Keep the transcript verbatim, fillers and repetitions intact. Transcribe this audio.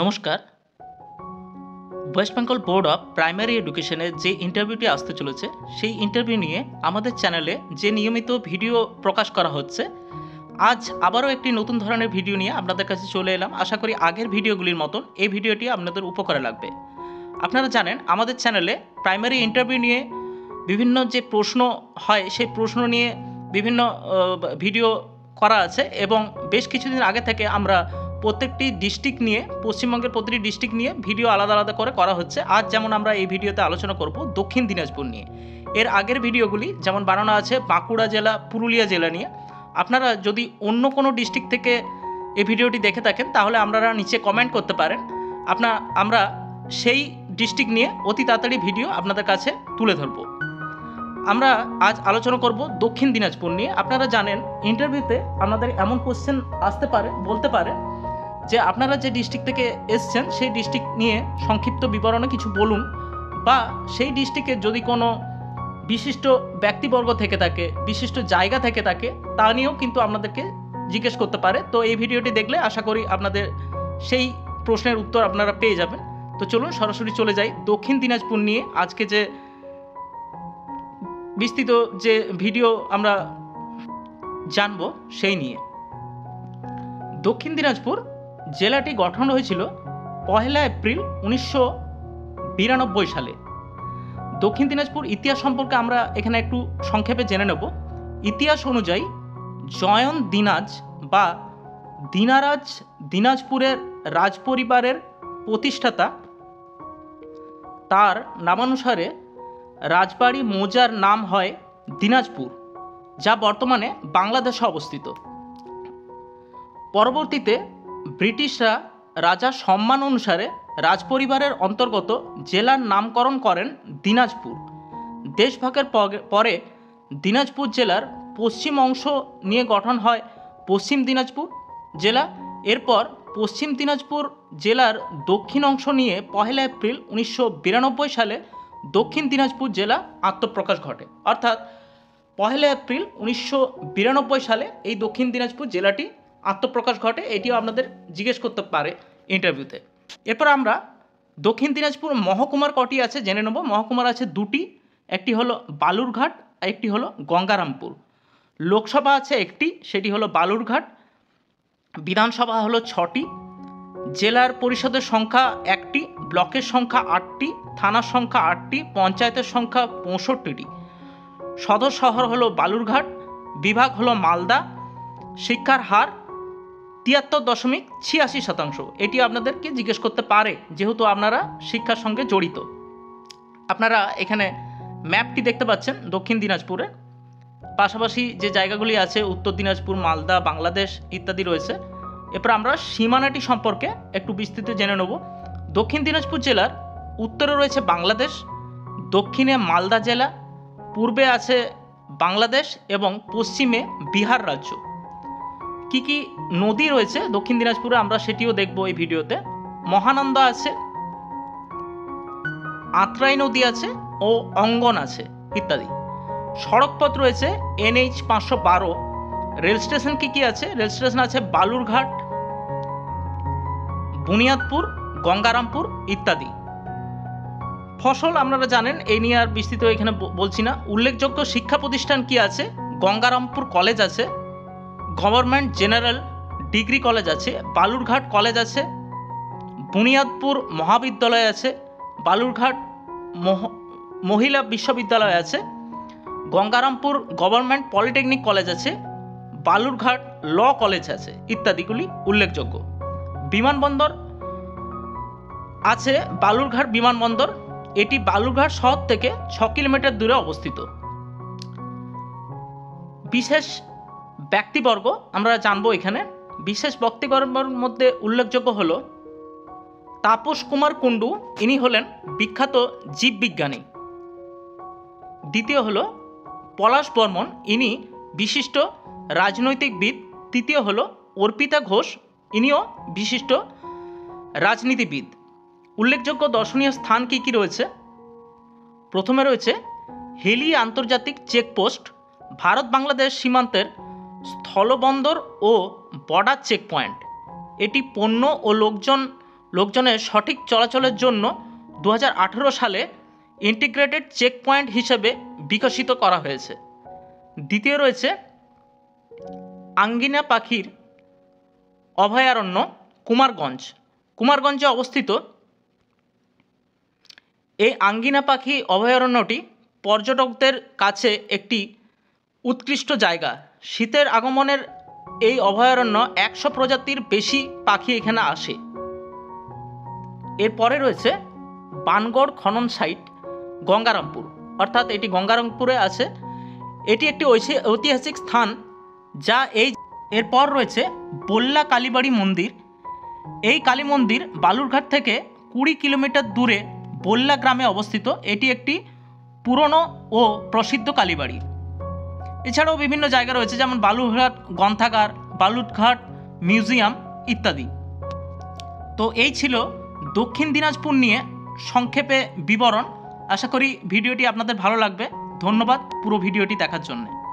নমস্কার West Bengal board of primary এডুকেশনের যে ইন্টারভিউটি আসতে চলেছে সেই ইন্টারভিউ নিয়ে আমাদের চ্যানেলে যে নিয়মিত ভিডিও প্রকাশ করা হচ্ছে আজ আবারও একটি নতুন ধরনের ভিডিও নিয়ে আপনাদের কাছে চলে এলাম। আশা করি আগের ভিডিওগুলির মতন এই ভিডিওটি আপনাদের উপকারে লাগবে। আপনারা জানেন আমাদের চ্যানেলে প্রাইমারি ইন্টারভিউ নিয়ে বিভিন্ন যে প্রশ্ন হয় সেই প্রশ্ন নিয়ে বিভিন্ন ভিডিও করা আছে এবং বেশ কিছুদিন আগে থেকে আমরা প্রত্যেকটি ডিস্ট্রিক্ট নিয়ে পশ্চিমবঙ্গের প্রতিটি ডিস্ট্রিক্ট নিয়ে ভিডিও আলাদা আলাদা করে করা হচ্ছে। আজ যেমন আমরা এই ভিডিওতে আলোচনা করব দক্ষিণ দিনাজপুর নিয়ে, এর আগের ভিডিওগুলি যেমন বানানো আছে বাঁকুড়া জেলা পুরুলিয়া জেলা নিয়ে। আপনারা যদি অন্য কোনো ডিস্ট্রিক্ট থেকে এই ভিডিওটি দেখে থাকেন তাহলে আপনারা নিচে কমেন্ট করতে পারেন, আপনার আমরা সেই ডিস্ট্রিক্ট নিয়ে অতি তাড়াতাড়ি ভিডিও আপনাদের কাছে তুলে ধরব। আমরা আজ আলোচনা করব দক্ষিণ দিনাজপুর নিয়ে। আপনারা জানেন ইন্টারভিউতে আপনাদের এমন কোশ্চেন আসতে পারে, বলতে পারে যে আপনারা যে ডিস্ট্রিক্ট থেকে এসছেন সেই ডিস্ট্রিক্ট নিয়ে সংক্ষিপ্ত বিবরণে কিছু বলুন, বা সেই ডিস্ট্রিক্টে যদি কোনো বিশিষ্ট ব্যক্তিবর্গ থেকে থাকে, বিশিষ্ট জায়গা থেকে থাকে, তা নিয়েও কিন্তু আপনাদেরকে জিজ্ঞেস করতে পারে। তো এই ভিডিওটি দেখলে আশা করি আপনাদের সেই প্রশ্নের উত্তর আপনারা পেয়ে যাবেন। তো চলুন সরাসরি চলে যাই দক্ষিণ দিনাজপুর নিয়ে। আজকে যে বিস্তৃত যে ভিডিও আমরা জানব সেই নিয়ে। দক্ষিণ দিনাজপুর জেলাটি গঠন হয়েছিল পহেলা এপ্রিল উনিশশো বিরানব্বই সালে। দক্ষিণ দিনাজপুর ইতিহাস সম্পর্কে আমরা এখানে একটু সংক্ষেপে জেনে নেব। ইতিহাস অনুযায়ী জয়ন দিনাজ বা দিনারাজ দিনাজপুরের রাজপরিবারের প্রতিষ্ঠাতা, তার নামানুসারে রাজবাড়ি মৌজার নাম হয় দিনাজপুর, যা বর্তমানে বাংলাদেশে অবস্থিত। পরবর্তীতে ব্রিটিশরা রাজার সম্মান অনুসারে রাজপরিবারের অন্তর্গত জেলার নামকরণ করেন দিনাজপুর। দেশভাগের পরে দিনাজপুর জেলার পশ্চিম অংশ নিয়ে গঠন হয় পশ্চিম দিনাজপুর জেলা। এরপর পশ্চিম দিনাজপুর জেলার দক্ষিণ অংশ নিয়ে পহেলা এপ্রিল উনিশশো বিরানব্বই সালে দক্ষিণ দিনাজপুর জেলা আত্মপ্রকাশ ঘটে। অর্থাৎ পহেলা এপ্রিল উনিশশো বিরানব্বই সালে এই দক্ষিণ দিনাজপুর জেলাটি আত্মপ্রকাশ ঘটে। এটিও আপনাদের জিজ্ঞেস করতে পারে ইন্টারভিউতে। এরপর আমরা দক্ষিণ দিনাজপুর মহকুমার কটি আছে জেনে নেব। মহকুমার আছে দুটি, একটি হলো বালুরঘাট আর একটি হলো গঙ্গারামপুর। লোকসভা আছে একটি, সেটি হলো বালুরঘাট। বিধানসভা হলো ছটি। জেলার পরিষদের সংখ্যা একটি, ব্লকের সংখ্যা আটটি, থানার সংখ্যা আটটি, পঞ্চায়েতের সংখ্যা পঁয়ষট্টিটি। সদর শহর হলো বালুরঘাট, বিভাগ হলো মালদা। শিক্ষার হার তিয়াত্তর দশমিক ছিয়াশি শতাংশ। এটি আপনাদেরকে জিজ্ঞেস করতে পারে যেহেতু আপনারা শিক্ষার সঙ্গে জড়িত। আপনারা এখানে ম্যাপটি দেখতে পাচ্ছেন দক্ষিণ দিনাজপুরে, পাশাপাশি যে জায়গাগুলি আছে উত্তর দিনাজপুর, মালদা, বাংলাদেশ ইত্যাদি রয়েছে। এরপর আমরা সীমানাটি সম্পর্কে একটু বিস্তারিত জেনে নেব। দক্ষিণ দিনাজপুর জেলার উত্তরে রয়েছে বাংলাদেশ, দক্ষিণে মালদা জেলা, পূর্বে আছে বাংলাদেশ এবং পশ্চিমে বিহার রাজ্য। কি কি নদী রয়েছে দক্ষিণ দিনাজপুরে আমরা সেটিও দেখব এই ভিডিওতে। মহানন্দা আছে, আত্রাই নদী আছে ও অঙ্গন আছে ইত্যাদি। সড়কপথ রয়েছে এনএইচ পাঁচশো বারো। রেল স্টেশন কি কি আছে? রেল স্টেশন আছে বালুরঘাট, বুনিয়াদপুর, গঙ্গারামপুর ইত্যাদি। ফসল আপনারা জানেন, এই নিয়ে আর বিস্তৃত এখানে বলছি না। উল্লেখযোগ্য শিক্ষা প্রতিষ্ঠান কি আছে? গঙ্গারামপুর কলেজ আছে, গভর্নমেন্ট জেনারেল ডিগ্রি কলেজ আছে, বালুরঘাট কলেজ আছে, বুনিয়াদপুর মহাবিদ্যালয় আছে, বালুরঘাট মহিলা বিশ্ববিদ্যালয় আছে, গঙ্গারামপুর গভর্নমেন্ট পলিটেকনিক কলেজ আছে, বালুরঘাট ল কলেজ আছে ইত্যাদিগুলি উল্লেখযোগ্য। বিমানবন্দর আছে বালুরঘাট বিমানবন্দর, এটি বালুরঘাট শহর থেকে ছ কিলোমিটার দূরে অবস্থিত। বিশেষ ব্যক্তিবর্গ আমরা জানবো এখানে। বিশেষ ব্যক্তিবর্গের মধ্যে উল্লেখযোগ্য হল তাপস কুমার কুণ্ডু, ইনি হলেন বিখ্যাত জীববিজ্ঞানী। দ্বিতীয় হল পলাশ বর্মন, ইনি বিশিষ্ট রাজনৈতিকবিদ। তৃতীয় হল অর্পিতা ঘোষ, ইনিও বিশিষ্ট রাজনীতিবিদ। উল্লেখযোগ্য দর্শনীয় স্থান কী কী রয়েছে? প্রথমে রয়েছে হিলি আন্তর্জাতিক চেকপোস্ট, ভারত বাংলাদেশ সীমান্তের স্থলবন্দর ও বর্ডার চেকপয়েন্ট। এটি পণ্য ও লোকজন লোকজনের সঠিক চলাচলের জন্য দু হাজার আঠেরো সালে ইন্টিগ্রেটেড চেক পয়েন্ট হিসেবে বিকশিত করা হয়েছে। দ্বিতীয় রয়েছে আঙ্গিনা পাখির অভয়ারণ্য কুমারগঞ্জ। কুমারগঞ্জে অবস্থিত এই আঙ্গিনা পাখি অভয়ারণ্যটি পর্যটকদের কাছে একটি উৎকৃষ্ট জায়গা। শীতের আগমনের এই অভয়ারণ্য একশো প্রজাতির বেশি পাখি এখানে আসে। এরপরে রয়েছে বানগড় খনন সাইট গঙ্গারামপুর, অর্থাৎ এটি গঙ্গারামপুরে আছে। এটি একটি ঐতিহাসিক স্থান যা এই এরপর রয়েছে বল্লা কালীবাড়ি মন্দির। এই কালী মন্দির বালুরঘাট থেকে কুড়ি কিলোমিটার দূরে বল্লা গ্রামে অবস্থিত। এটি একটি পুরনো ও প্রসিদ্ধ কালীবাড়ি। এছাড়াও বিভিন্ন জায়গা রয়েছে যেমন বালুরঘাট গ্রন্থাগার, বালুরঘাট মিউজিয়াম ইত্যাদি। তো এই ছিল দক্ষিণ দিনাজপুর নিয়ে সংক্ষেপে বিবরণ। আশা করি ভিডিওটি আপনাদের ভালো লাগবে। ধন্যবাদ পুরো ভিডিওটি দেখার জন্য।